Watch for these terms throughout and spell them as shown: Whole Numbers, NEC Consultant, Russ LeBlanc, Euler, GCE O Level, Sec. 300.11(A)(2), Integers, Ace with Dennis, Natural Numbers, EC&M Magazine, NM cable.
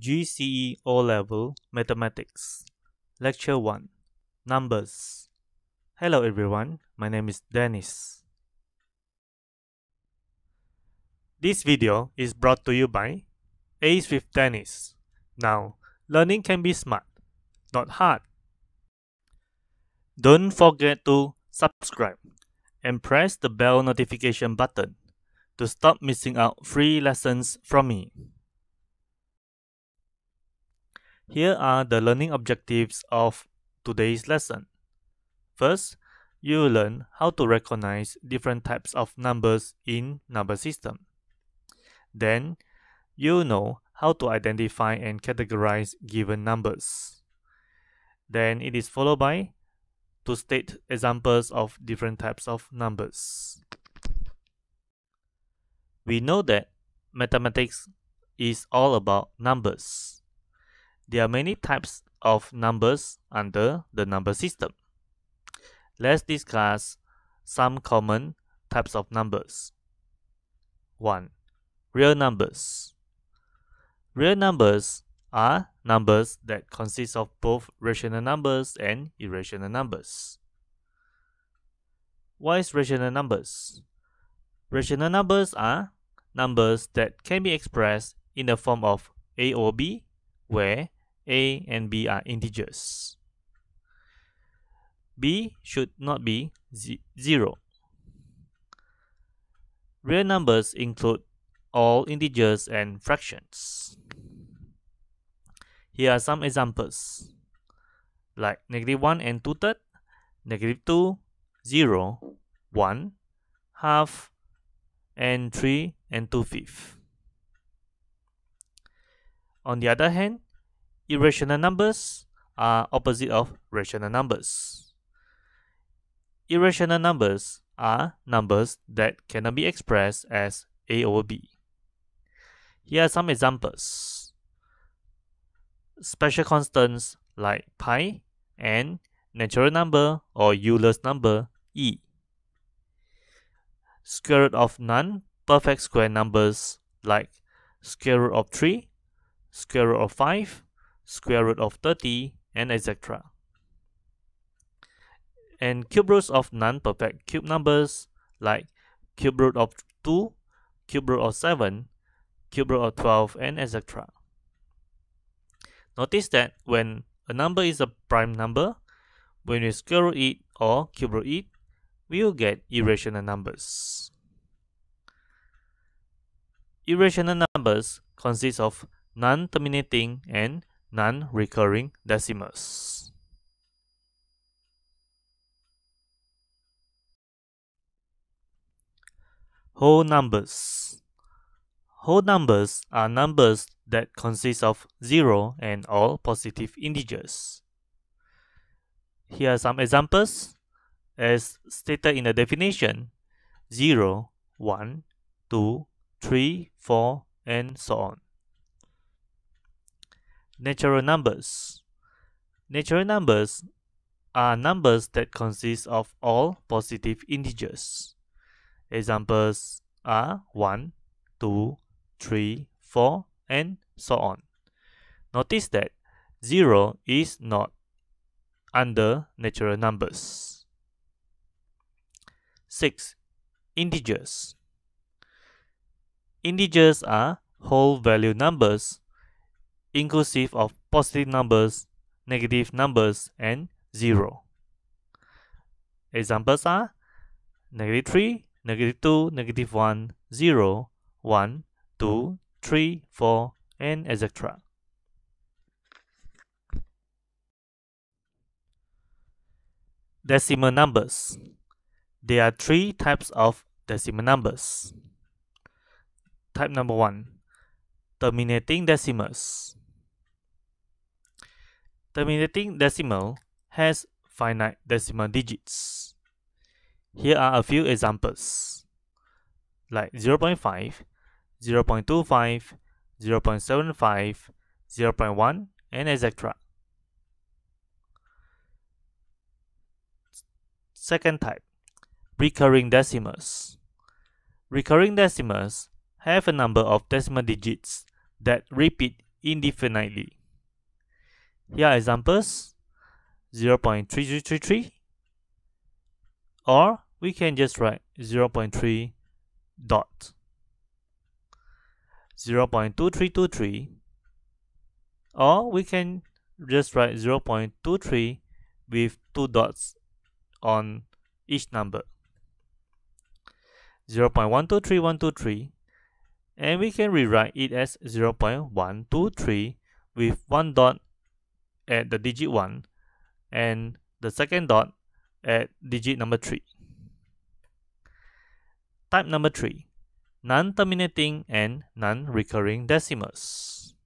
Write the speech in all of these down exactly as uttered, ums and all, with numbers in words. G C E O Level Mathematics Lecture one Numbers. Hello everyone, my name is Dennis. This video is brought to you by Ace with Dennis. Now, learning can be smart, not hard. Don't forget to subscribe and press the bell notification button to stop missing out free lessons from me. Here are the learning objectives of today's lesson. First, you will learn how to recognize different types of numbers in number system. Then, you'll know how to identify and categorize given numbers. Then it is followed by to state examples of different types of numbers. We know that mathematics is all about numbers. There are many types of numbers under the number system. Let's discuss some common types of numbers. one. Real numbers. Real numbers are numbers that consist of both rational numbers and irrational numbers. What is rational numbers? Rational numbers are numbers that can be expressed in the form of A or B, where A and B are integers. B should not be zero. Real numbers include all integers and fractions. Here are some examples, like negative one and two thirds, negative two, zero, one, half, and three and two fifths. On the other hand, irrational numbers are opposite of rational numbers. Irrational numbers are numbers that cannot be expressed as A or B. Here are some examples. Special constants like pi and natural number or Euler's number e. Square root of non-perfect square numbers like square root of three, square root of five, square root of thirty, and et cetera. And cube roots of non-perfect cube numbers like cube root of two, cube root of seven, cube root of twelve, and et cetera. Notice that when a number is a prime number, when we square root it or cube root it, we will get irrational numbers. Irrational numbers consist of non-terminating and non-recurring decimals. Whole numbers. Whole numbers are numbers that consist of zero and all positive integers. Here are some examples. As stated in the definition, zero, one, two, three, four, and so on. Natural numbers. Natural numbers are numbers that consist of all positive integers. Examples are one, two, three, four, and so on. Notice that zero is not under natural numbers. six. Integers. Integers are whole value numbers, inclusive of positive numbers, negative numbers, and zero. Examples are negative three, negative two, negative one, zero, one, two, three, four, and et cetera. Decimal numbers. There are three types of decimal numbers. Type number one, terminating decimals. Terminating decimal has finite decimal digits. Here are a few examples, like zero point five, zero point two five, zero point seven five, zero point one, and et cetera. Second type, recurring decimals. Recurring decimals have a number of decimal digits that repeat indefinitely. Here are examples, zero point three three three three, or we can just write zero point three dot zero point two three two three, or we can just write zero point two three with two dots on each number, zero point one two three one two three, and we can rewrite it as zero point one two three with one dot at the digit one and the second dot at digit number three. Type number three, non-terminating and non-recurring decimals.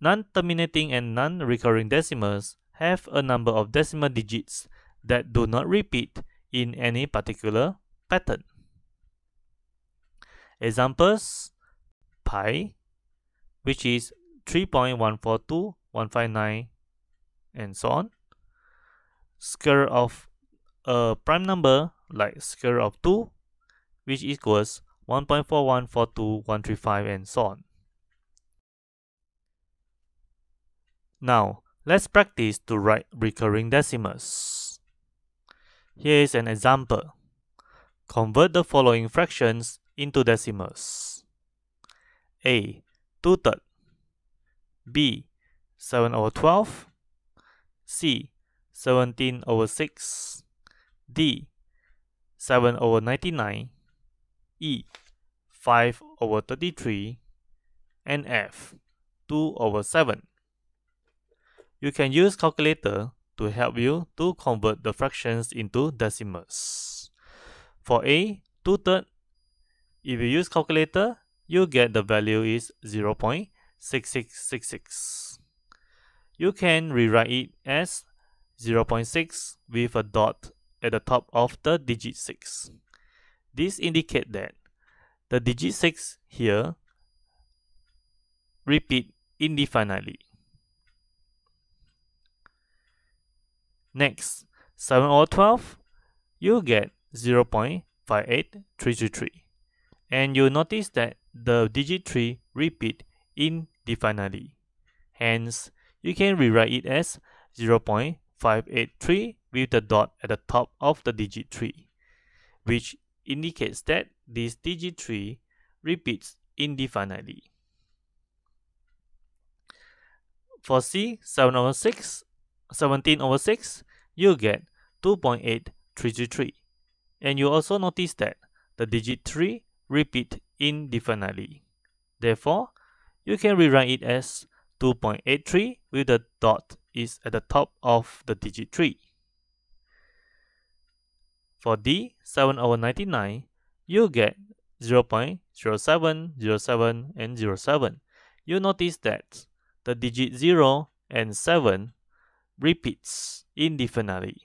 Non-terminating and non-recurring decimals have a number of decimal digits that do not repeat in any particular pattern. Examples, pi, which is three point one four two one five nine, and so on. Square of a prime number, like square of two, which equals one point four one four two one three five, and so on. Now, let's practice to write recurring decimals. Here is an example. Convert the following fractions into decimals. A, two thirds. B, seven over twelve. C, seventeen over six. D, seven over ninety-nine. E, five over thirty-three. And F, two over seven. You can use calculator to help you to convert the fractions into decimals. For A, two thirds, if you use calculator, you get the value is zero point six six six six. You can rewrite it as zero point six with a dot at the top of the digit six. This indicates that the digit six here repeats indefinitely. Next, seven over twelve, you get zero point five eight three three three. And you notice that the digit three repeats indefinitely. Hence, you can rewrite it as zero point five eight three with the dot at the top of the digit three, which indicates that this digit three repeats indefinitely. For C, seven over six, seventeen over six, you get two point eight three three three, and you also notice that the digit three repeats indefinitely. Therefore, you can rewrite it as two point eight three with the dot is at the top of the digit three. For D, seven over ninety-nine, you get zero point zero seven zero seven and zero seven. You notice that the digit zero and seven repeats indefinitely.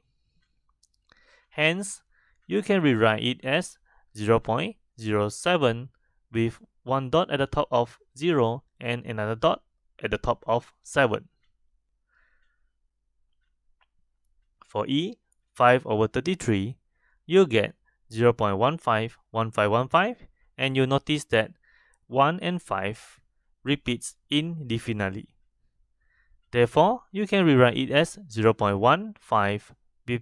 Hence, you can rewrite it as zero point zero seven with one dot at the top of zero and another dot at the top of seven. For E, five over thirty-three, you get zero point one five one five one five, and you notice that one and five repeats indefinitely. Therefore, you can rewrite it as zero point one five with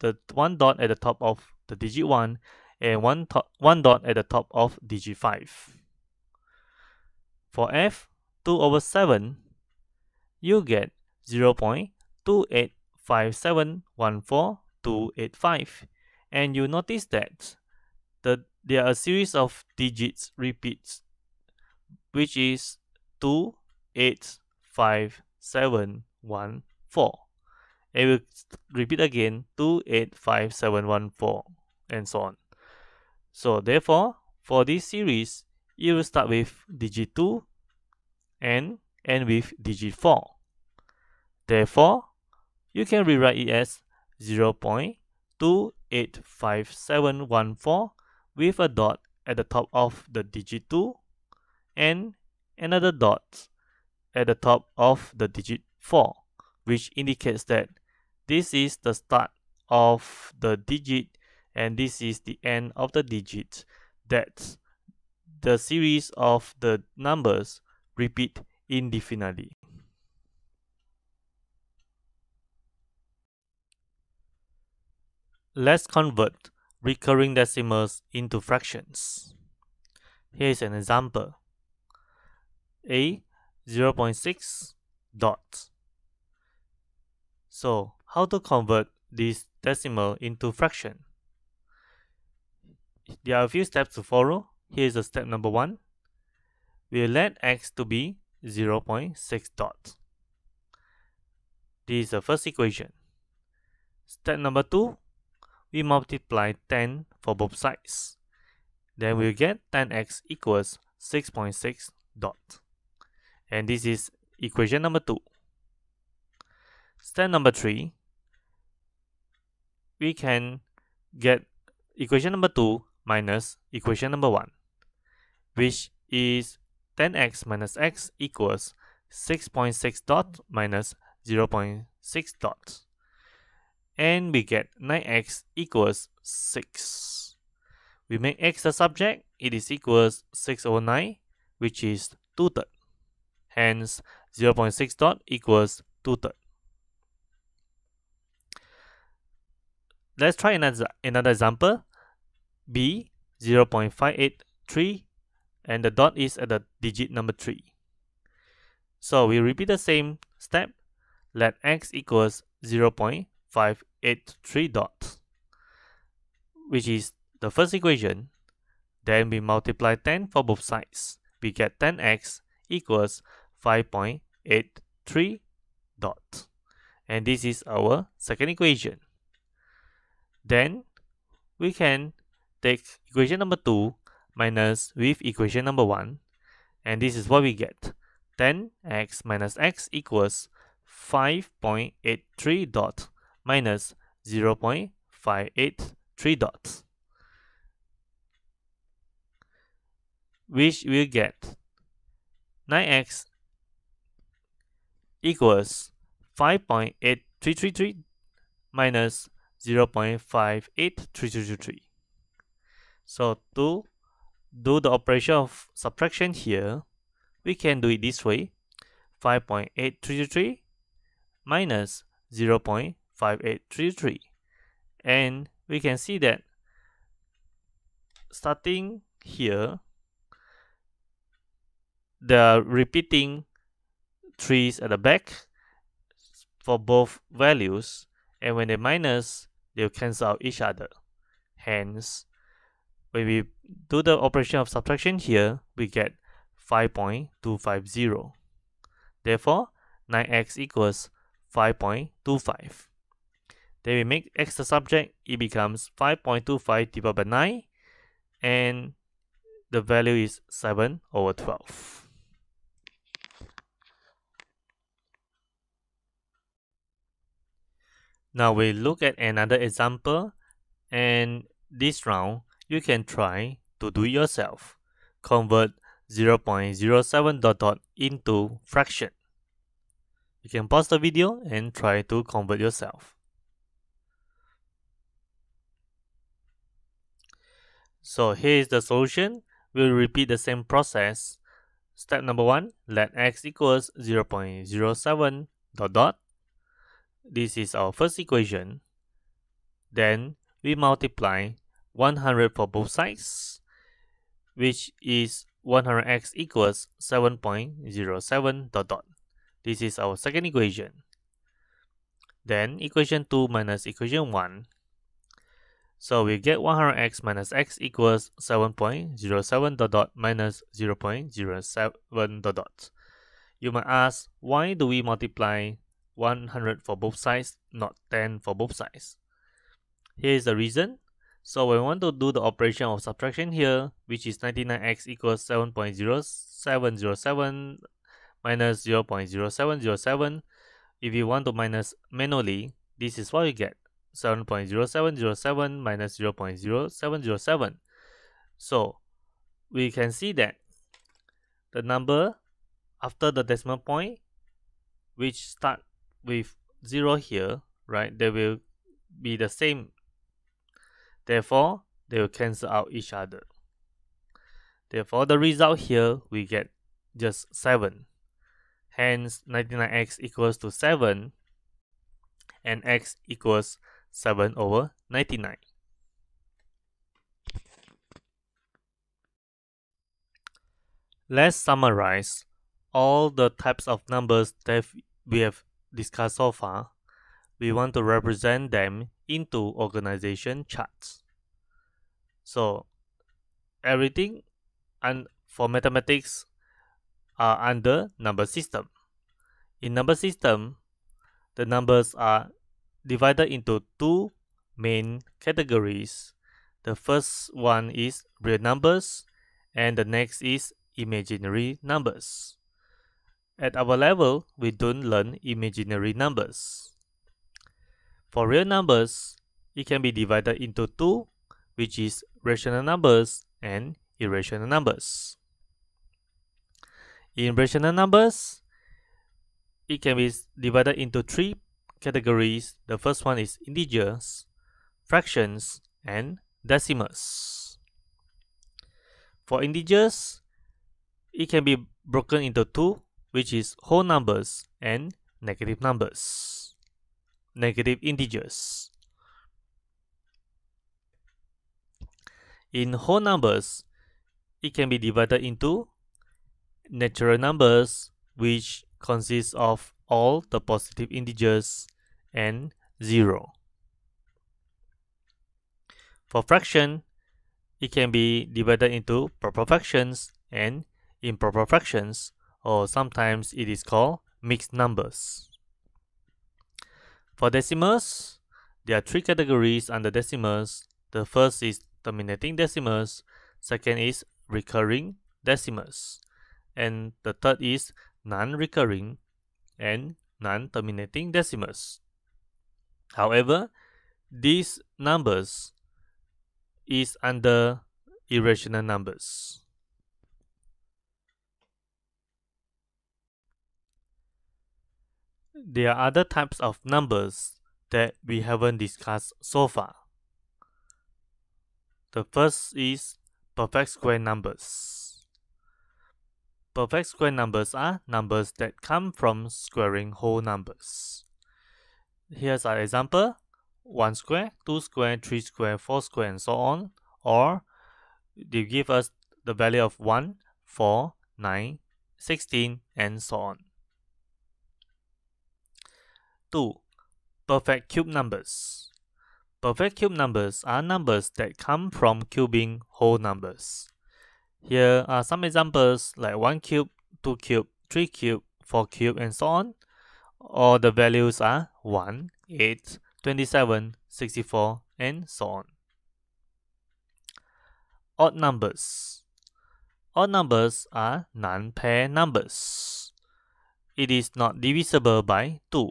the one dot at the top of the digit one and one, one dot at the top of digit five. For F, two over seven, you get zero point two eight five seven one four two eight five, and you notice that the, there are a series of digits repeats, which is two eight five seven one four. It will repeat again two eight five seven one four, and so on. So therefore, for this series, it will start with digit two and end with digit four. Therefore, you can rewrite it as zero point two eight five seven one four with a dot at the top of the digit two and another dot at the top of the digit four, which indicates that this is the start of the digit and this is the end of the digit, that the series of the numbers repeat indefinitely. Let's convert recurring decimals into fractions. Here is an example. A zero point six dot. So how to convert this decimal into fraction? There are a few steps to follow. Here is the step number one. We let x to be zero point six dot. This is the first equation. Step number two, we multiply ten for both sides. Then we get ten x equals six point six dot. And this is equation number two. Step number three, we can get equation number two minus equation number one, which is ten x minus x equals six point six dot minus zero point six dot. And we get nine x equals six. We make x the subject, it is equals six over nine, which is two thirds. Hence, zero point six dot equals two thirds. Let's try another, another example. B, zero point five eight three, and the dot is at the digit number three. So we repeat the same step. Let x equals zero point five eight three dot, which is the first equation. Then we multiply ten for both sides. We get ten x equals five point eight three dot. And this is our second equation. Then we can take equation number two minus with equation number one, and this is what we get. ten x minus x equals five point eight three dot minus zero point five eight three dot, which will get nine x equals five point eight three three three minus zero point five eight three three three three. So to do the operation of subtraction here, we can do it this way. five point eight three three three minus zero point five eight three three. And we can see that starting here, the repeating threes at the back for both values, and when they minus, they'll cancel out each other. Hence, when we do the operation of subtraction here, we get five point two five zero. Therefore, nine x equals five point two five. Then we make x the subject, it becomes five point two five divided by nine, and the value is seven over twelve. Now we look at another example, and this round you can try to do it yourself. Convert zero point zero seven dot dot into fraction. You can pause the video and try to convert yourself. So here is the solution. We'll repeat the same process. Step number one, let x equals zero point zero seven dot dot. This is our first equation. Then we multiply one hundred for both sides, which is one hundred x equals seven point zero seven dot dot. This is our second equation. Then equation two minus equation one. So we get one hundred x minus x equals seven point zero seven dot dot minus zero point zero seven dot dot. You might ask, why do we multiply one hundred for both sides, not ten for both sides? Here is the reason. So we want to do the operation of subtraction here, which is ninety-nine x equals seven point zero seven zero seven minus zero point zero seven zero seven. If you want to minus manually, this is what you get, seven point zero seven zero seven minus zero point zero seven zero seven. So we can see that the number after the decimal point, which start with zero here, right, they will be the same. Therefore, they will cancel out each other. Therefore, the result here, we get just seven. Hence, ninety-nine x equals to seven, and x equals seven over ninety-nine. Let's summarize all the types of numbers that we have discussed so far. We want to represent them into organization charts. So everything and for mathematics are under number system. In number system, the numbers are divided into two main categories. The first one is real numbers, and the next is imaginary numbers. At our level, we don't learn imaginary numbers. For real numbers, it can be divided into two, which is rational numbers and irrational numbers. In rational numbers, it can be divided into three categories. The first one is integers, fractions, and decimals. For integers, it can be broken into two, which is whole numbers and negative numbers, negative integers. In whole numbers, it can be divided into natural numbers, which consists of all the positive integers, and zero. For fraction, it can be divided into proper fractions and improper fractions, or sometimes it is called mixed numbers. For decimals, there are three categories under decimals. The first is terminating decimals, second is recurring decimals, and the third is non-recurring and non-terminating decimals. However, these numbers is under irrational numbers. There are other types of numbers that we haven't discussed so far. The first is perfect square numbers. Perfect square numbers are numbers that come from squaring whole numbers. Here's our example: one square, two square, three square, four square, and so on. Or they give us the value of one, four, nine, sixteen, and so on. two. Perfect cube numbers. Perfect cube numbers are numbers that come from cubing whole numbers. Here are some examples like one cube, two cube, three cube, four cube, and so on. All the values are one, eight, twenty-seven, sixty-four, and so on. Odd numbers. Odd numbers are non-pair numbers. It is not divisible by two.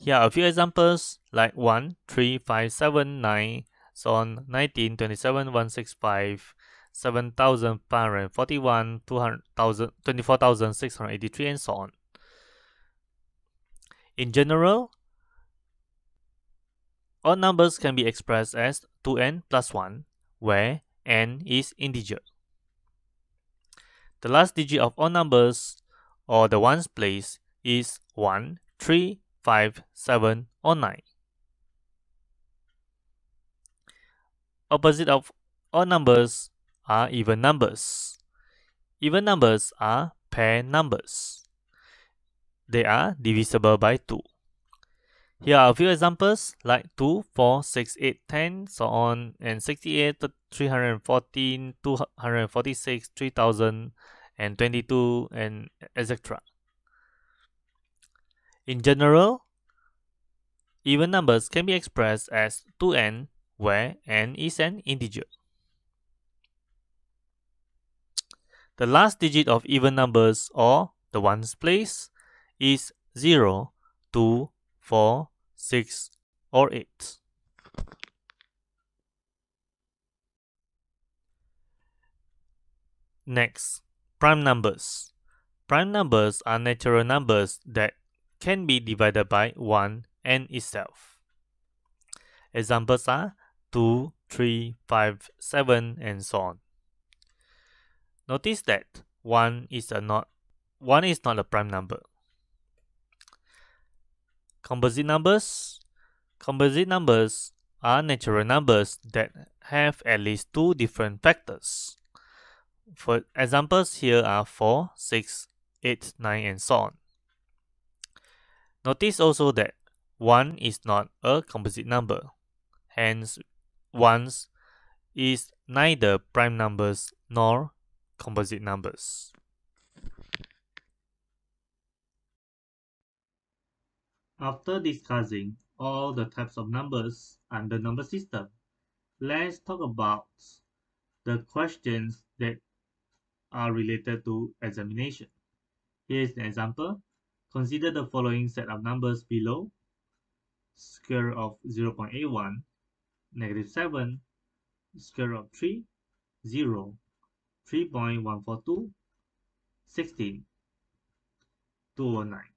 Here are a few examples like one, three, five, seven, nine, so on, nineteen, twenty-seven, one hundred sixty-five, seven thousand five hundred forty-one, twenty-four thousand six hundred eighty-three, and so on. In general, odd numbers can be expressed as two n plus one, where n is integer. The last digit of odd numbers, or the ones place, is one, three, five, seven, or nine. Opposite of odd numbers are even numbers. Even numbers are pair numbers. They are divisible by two. Here are a few examples like two, four, six, eight, ten, so on, and sixty-eight, three hundred fourteen, two hundred forty-six, three thousand, and twenty-two, and et cetera. In general, even numbers can be expressed as two n, where n is an integer. The last digit of even numbers, or the ones place, is zero, two, four, six, or eight. Next, prime numbers. Prime numbers are natural numbers that can be divided by one and itself. Examples are two, three, five, seven, and so on. Notice that one is a not one is not a prime number. Composite numbers. Composite numbers are natural numbers that have at least two different factors. For examples here are four, six, eight, nine, and so on. Notice also that one is not a composite number. Hence, one is neither prime numbers nor composite numbers. After discussing all the types of numbers under number system, let's talk about the questions that are related to examination. Here is an example. Consider the following set of numbers below: square root of zero point eight one, negative seven, square root of three, zero, three point one four two, sixteen, two hundred nine,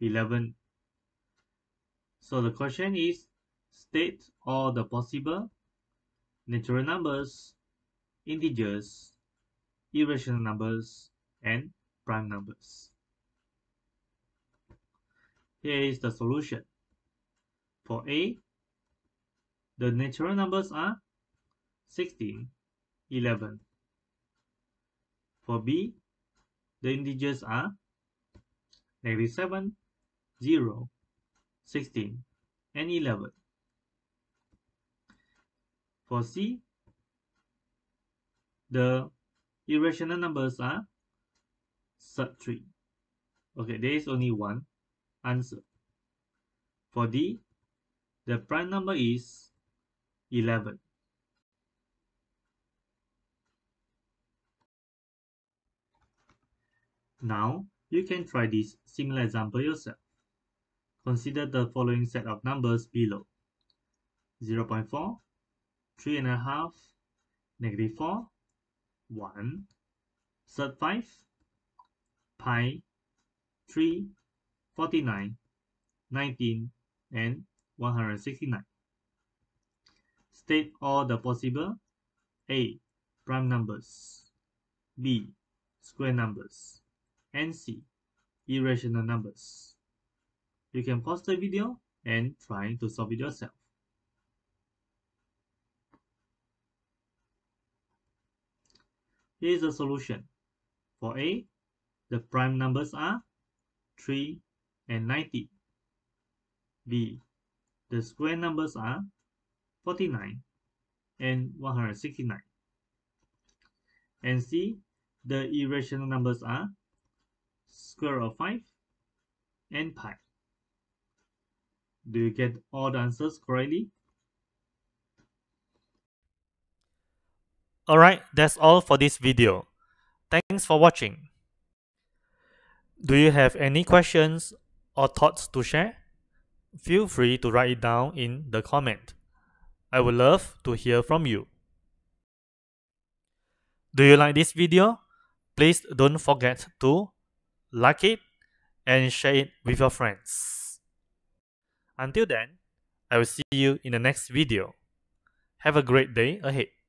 eleven. So the question is, state all the possible natural numbers, integers, irrational numbers, and prime numbers. Here is the solution. For A, the natural numbers are sixteen, eleven. For B, the integers are negative seven, zero, sixteen, and eleven. For C, the irrational numbers are sub three. Okay, there is only one answer. For D, the prime number is eleven. Now, you can try this similar example yourself. Consider the following set of numbers below: zero point four, three point five, negative four, one, thirty-five, pi, three, forty-nine, nineteen, and one hundred sixty-nine. State all the possible A, prime numbers, B, square numbers, and C, irrational numbers. You can pause the video and try to solve it yourself. Here is the solution. For A, the prime numbers are three and ninety. B, the square numbers are forty-nine and one hundred sixty-nine. And C, the irrational numbers are square root of five and pi. Do you get all the answers correctly? Alright, that's all for this video. Thanks for watching. Do you have any questions or thoughts to share? Feel free to write it down in the comment. I would love to hear from you. Do you like this video? Please don't forget to like it and share it with your friends. Until then, I will see you in the next video. Have a great day ahead.